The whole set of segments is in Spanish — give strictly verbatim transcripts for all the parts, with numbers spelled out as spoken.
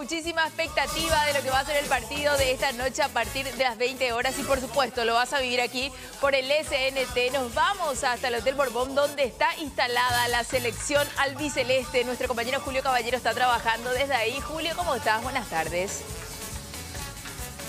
muchísima expectativa de lo que va a ser el partido de esta noche a partir de las veinte horas. Y por supuesto, lo vas a vivir aquí por el S N T. Nos vamos hasta el Hotel Borbón, donde está instalada la selección albiceleste. Nuestro compañero Julio Caballero está trabajando desde ahí. Julio, ¿cómo estás? Buenas tardes.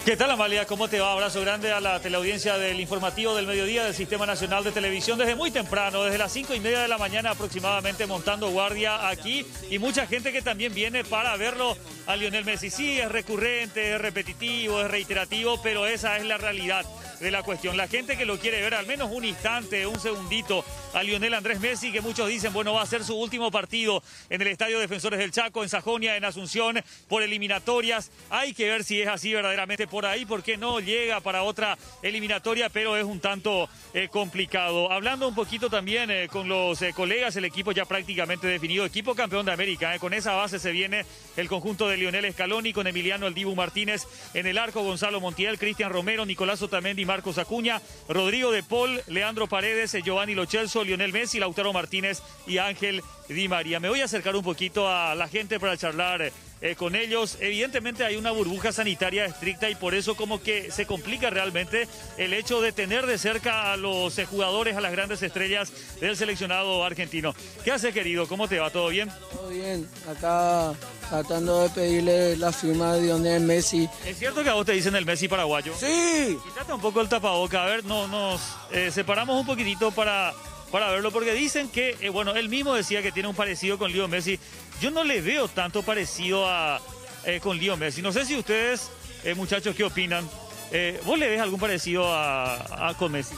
¿Qué tal, Amalia? ¿Cómo te va? Abrazo grande a la teleaudiencia del informativo del mediodía del Sistema Nacional de Televisión. Desde muy temprano, desde las cinco y media de la mañana aproximadamente, montando guardia aquí. Y mucha gente que también viene para verlo a Lionel Messi. Sí, es recurrente, es repetitivo, es reiterativo, pero esa es la realidad de la cuestión. La gente que lo quiere ver al menos un instante, un segundito, a Lionel Andrés Messi, que muchos dicen, bueno, va a ser su último partido en el Estadio Defensores del Chaco, en Sajonia, en Asunción, por eliminatorias. Hay que ver si es así verdaderamente por ahí, porque no llega para otra eliminatoria, pero es un tanto eh, complicado. Hablando un poquito también eh, con los eh, colegas, el equipo ya prácticamente definido, equipo campeón de América. Eh, con esa base se viene el conjunto de Lionel Scaloni, con Emiliano el Dibu Martínez en el arco, Gonzalo Montiel, Cristian Romero, Nicolás Otamendi, Marcos Acuña, Rodrigo De Paul, Leandro Paredes, Giovanni Lo Celso, Lionel Messi, Lautaro Martínez y Ángel Di María. Me voy a acercar un poquito a la gente para charlar eh, con ellos. Evidentemente hay una burbuja sanitaria estricta y por eso como que se complica realmente el hecho de tener de cerca a los eh, jugadores, a las grandes estrellas del seleccionado argentino. ¿Qué haces, querido? ¿Cómo te va? ¿Todo bien? Todo bien. Acá tratando de pedirle la firma de Lionel Messi. ¿Es cierto que a vos te dicen el Messi paraguayo? Sí. Quítate un poco el tapaboca. A ver, no, nos eh, separamos un poquitito para, para verlo, porque dicen que, eh, bueno, él mismo decía que tiene un parecido con Lionel Messi. Yo no le veo tanto parecido a, eh, con Lionel Messi. No sé si ustedes, eh, muchachos, ¿qué opinan? Eh, ¿Vos le ves algún parecido a, a con Messi?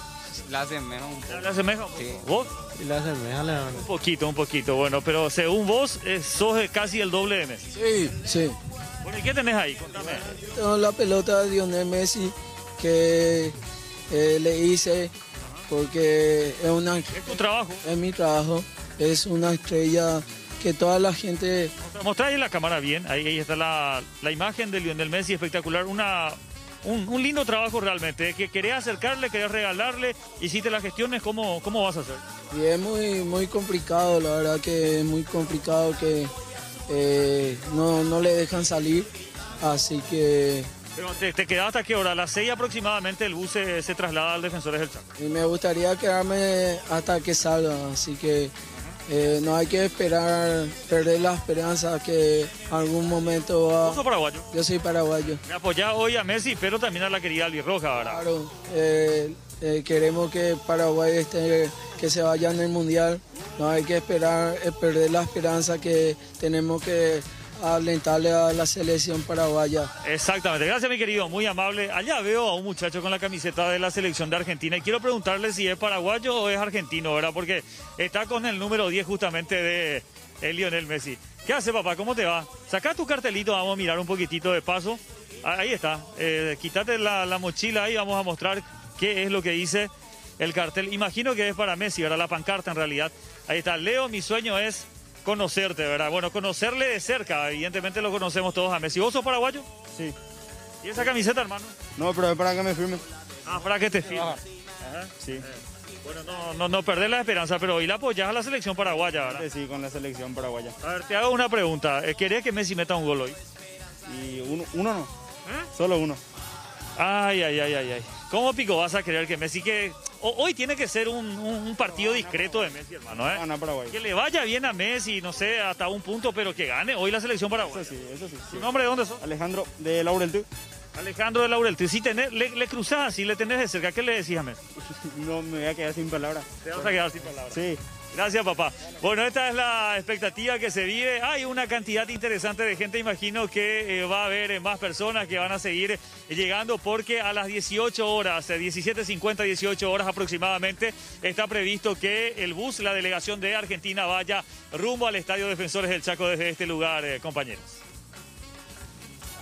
La asemeja un poco. ¿La asemeja un poco? Sí. ¿Vos? La asemeja la... Un poquito, un poquito, bueno, pero según vos, eh, sos casi el doble de Messi. Sí, sí. Bueno, ¿y qué tenés ahí? Contame. Tengo la pelota de Lionel Messi que eh, le hice, porque es una... ¿Es tu trabajo? Es mi trabajo, es una estrella que toda la gente... Mostrá ahí la cámara bien, ahí, ahí está la, la imagen de Lionel Messi, espectacular, una... Un, un lindo trabajo realmente, que querés acercarle, querés regalarle, y si te las gestiones, ¿cómo, cómo vas a hacer? Y es muy, muy complicado, la verdad que es muy complicado, que eh, no, no le dejan salir, así que... Pero te, te quedás hasta qué hora, a las seis aproximadamente el bus se, se traslada al Defensores del Chaco. Y me gustaría quedarme hasta que salga, así que eh, no hay que esperar, perder la esperanza que algún momento va... ¿Vos sos paraguayo? Yo soy paraguayo. Me apoyás hoy a Messi, pero también a la querida Albirroja, ¿verdad? Claro, eh, eh, queremos que Paraguay esté, que se vaya en el Mundial. No hay que esperar, eh, perder la esperanza, que tenemos que alentarle a la selección paraguaya. Exactamente, gracias mi querido, muy amable. Allá veo a un muchacho con la camiseta de la selección de Argentina y quiero preguntarle si es paraguayo o es argentino, ¿verdad? Porque está con el número diez justamente de Lionel Messi. ¿Qué hace, papá? ¿Cómo te va? Sacá tu cartelito, vamos a mirar un poquitito de paso. Ahí está, eh, quítate la, la mochila ahí, vamos a mostrar qué es lo que dice el cartel. Imagino que es para Messi, ¿verdad? La pancarta en realidad. Ahí está, Leo, mi sueño es... conocerte, ¿verdad? Bueno, conocerle de cerca, evidentemente lo conocemos todos a Messi. ¿Vos sos paraguayo? Sí. ¿Y esa camiseta, hermano? No, pero es para que me firme. Ah, para que te firme. Ajá. Ajá. Sí. Eh, bueno, no, no, no perder la esperanza, pero hoy la apoyás a la selección paraguaya, ¿verdad? Sí, con la selección paraguaya. A ver, te hago una pregunta. ¿Querés que Messi meta un gol hoy? Y uno, uno no. ¿Eh? Solo uno. Ay, ay, ay, ay, ay. ¿Cómo pico vas a creer que Messi que... Hoy tiene que ser un, un, un partido discreto de Messi, hermano, ¿eh? Gana Paraguay. Que le vaya bien a Messi, no sé, hasta un punto, pero que gane hoy la selección paraguaya. Eso sí, eso sí. ¿Tu sí. nombre de dónde sos? Alejandro de Laurelty. Alejandro de Laurelty. Si tenés, le, le cruzás así, le tenés de cerca, ¿qué le decís a Messi? No, me voy a quedar sin palabras. Te vas a quedar sin palabras. Sí. Gracias, papá. Bueno, esta es la expectativa que se vive. Hay una cantidad interesante de gente, imagino que eh, va a haber eh, más personas que van a seguir eh, llegando, porque a las dieciocho horas, eh, diecisiete cincuenta, dieciocho horas aproximadamente, está previsto que el bus, la delegación de Argentina, vaya rumbo al Estadio Defensores del Chaco desde este lugar, eh, compañeros.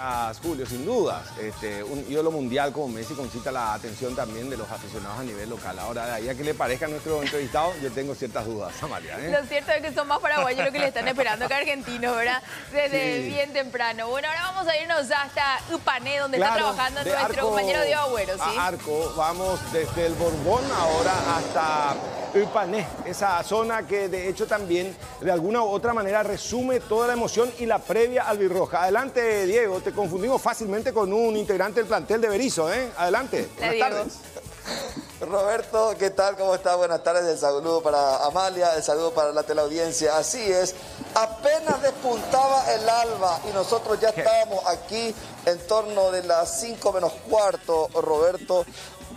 Ah, Julio, sin dudas, este, un ídolo mundial como Messi concita la atención también de los aficionados a nivel local. Ahora, de ahí a que le parezca a nuestro entrevistado, yo tengo ciertas dudas, Amalia, ¿eh? Lo cierto es que son más paraguayos los que le están esperando que argentinos, ¿verdad? Desde sí. bien temprano. Bueno, ahora vamos a irnos hasta Upané, donde claro, está trabajando nuestro Arco, compañero Diego Agüero, ¿sí? A Arco, vamos desde el Borbón ahora hasta Upané, esa zona que de hecho también, de alguna u otra manera, resume toda la emoción y la previa albirroja. Adelante, Diego, te confundimos fácilmente con un integrante del plantel de Berizzo, ¿eh? Adelante. Buenas tardes. Roberto, ¿qué tal? ¿Cómo estás? Buenas tardes. El saludo para Amalia, el saludo para la teleaudiencia. Así es, apenas despuntaba el alba y nosotros ya estábamos aquí en torno de las cinco menos cuarto, Roberto,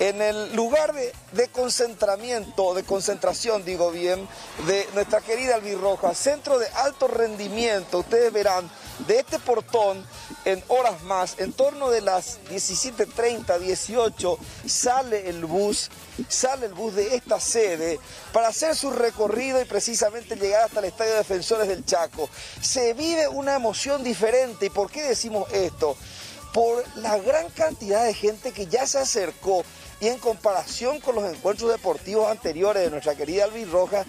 en el lugar de, de concentramiento, de concentración, digo bien, de nuestra querida albirroja, centro de alto rendimiento. Ustedes verán, de este portón, en horas más, en torno de las diecisiete treinta, dieciocho, sale el bus, sale el bus de esta sede para hacer su recorrido y precisamente llegar hasta el Estadio Defensores del Chaco. Se vive una emoción diferente. ¿Y por qué decimos esto? Por la gran cantidad de gente que ya se acercó y en comparación con los encuentros deportivos anteriores de nuestra querida albirroja,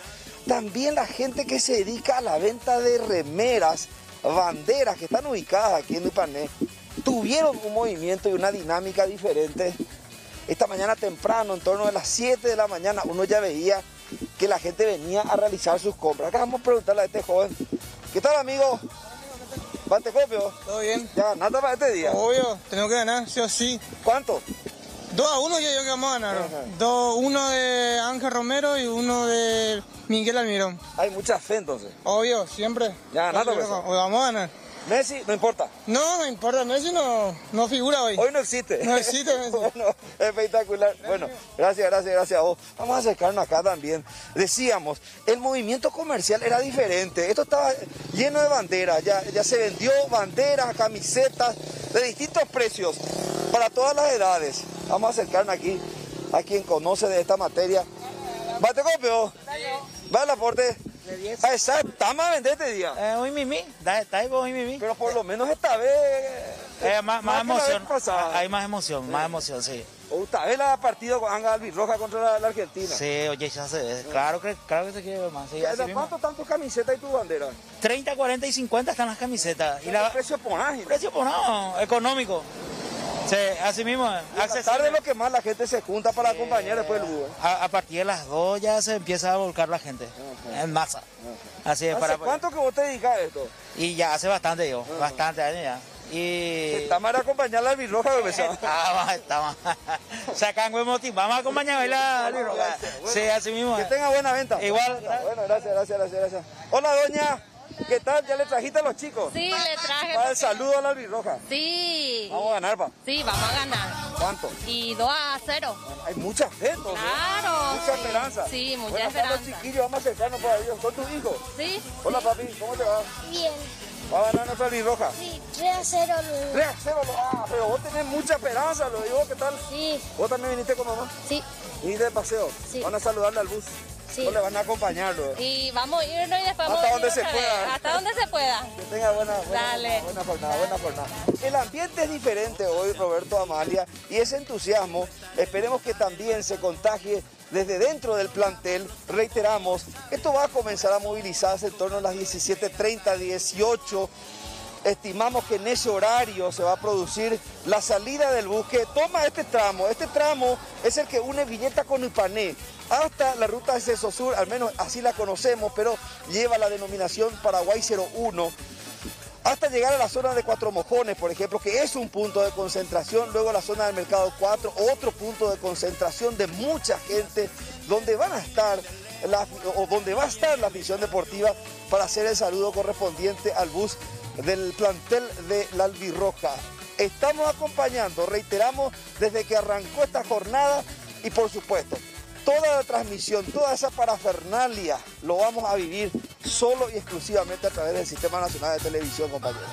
también la gente que se dedica a la venta de remeras, banderas que están ubicadas aquí en Upané, tuvieron un movimiento y una dinámica diferente. Esta mañana temprano, en torno a las siete de la mañana, uno ya veía que la gente venía a realizar sus compras. Acá vamos a preguntarle a este joven. ¿Qué tal, amigo? ¿Bantecopio? ¿Todo bien? ¿Ya ganaste para este día? Obvio, tenemos que ganar, sí o sí. ¿Cuánto? dos a uno ya yo que vamos a ganar. dos uno de Ángel Romero y uno de Miguel Almirón. Hay mucha fe entonces. Obvio, siempre. Ya ganaste. O vamos a ganar. ¿Messi? No importa. No, no importa. Messi no, no figura hoy. Hoy no existe. No existe, Messi. Bueno, espectacular. Gracias. Bueno, gracias, gracias, gracias a vos. Vamos a acercarnos acá también. Decíamos, el movimiento comercial era diferente. Esto estaba lleno de banderas. Ya, ya se vendió banderas, camisetas de distintos precios para todas las edades. Vamos a acercarnos aquí a quien conoce de esta materia. ¿Bate copio? ¿Va el aporte? Ah, exacto, estamos a vender este día. Eh, hoy mimi, da está hoy mimi. Pero por lo menos esta vez. Eh, más, más, más emoción. Hay más emoción, sí. más emoción, sí. Esta vez la partida con Ángel Albirroja contra la, la Argentina. Sí, oye, ya se ve. Claro que, claro que se quiere ver más. Sí, ¿Cuánto están tus camisetas y tus banderas? treinta, cuarenta y cincuenta están las camisetas. ¿Y la... precio por ágil? Precio por no, económico. Sí, así mismo. A pesar de lo que más la gente se junta para sí, acompañar después del juego. A, a partir de las dos ya se empieza a volcar la gente, okay. en masa. Okay. Así es. ¿Hace para... cuánto que vos te dedicas a esto? Y ya hace bastante yo, uh-huh. bastante años ya. Y... Está mal acompañar la albirroja, bebé. Está mal, está mal. Sacan buen motivo. Vamos a acompañar la albirroja. Sí, así mismo. Que tenga buena venta. Igual. Bueno, gracias, gracias, gracias. gracias. Hola, doña. ¿Qué tal? ¿Ya le trajiste a los chicos? Sí, le traje. Para el saludo a la albirroja. Sí. ¿Vamos a ganar, pa? Sí, vamos a ganar. ¿Cuánto? Y dos a cero. Bueno, hay mucha gente. Claro. Mucha esperanza. Sí, mucha bueno, esperanza. Los chiquillos, vamos a acercarnos por Dios. ¿Son tus hijos? Sí. Hola, papi, ¿cómo te va? Bien. ¿Va a ganar nuestra albirroja? Sí, tres a cero. tres a cero. Ah, pero vos tenés mucha esperanza, lo digo, ¿qué tal? Sí. ¿Vos también viniste con mamá? Sí. ¿Viniste de paseo? Sí. ¿Van a saludarle al bus? Sí. O le van a acompañarlo. Y vamos a irnos y después vamos a irnos otra vez. Hasta donde se pueda. Que tenga buena, buena, buena jornada, buena jornada. El ambiente es diferente hoy, Roberto, Amalia, y ese entusiasmo esperemos que también se contagie desde dentro del plantel. Reiteramos, esto va a comenzar a movilizarse en torno a las diecisiete treinta, dieciocho. Estimamos que en ese horario se va a producir la salida del bus que toma este tramo. Este tramo es el que une Villeta con Upané hasta la ruta de Acceso Sur, al menos así la conocemos, pero lleva la denominación Paraguay cero uno. Hasta llegar a la zona de Cuatro Mojones, por ejemplo, que es un punto de concentración, luego la zona del Mercado cuatro, otro punto de concentración de mucha gente, donde van a estar la, o donde va a estar la afición deportiva para hacer el saludo correspondiente al bus del plantel de la albirroja. Estamos acompañando, reiteramos, desde que arrancó esta jornada y por supuesto, toda la transmisión, toda esa parafernalia lo vamos a vivir solo y exclusivamente a través del Sistema Nacional de Televisión, compañeros.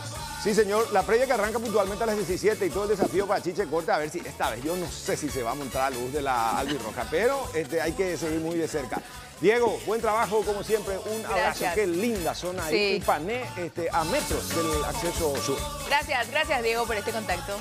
Sí, señor. La previa que arranca puntualmente a las diecisiete y todo el desafío para Chiche Corta, a ver si esta vez, yo no sé si se va a montar a la luz de la albirroja, pero este, hay que seguir muy de cerca. Diego, buen trabajo, como siempre, un abrazo. Qué linda zona ahí, Upané, este, a metros del acceso sur. Gracias, gracias Diego por este contacto.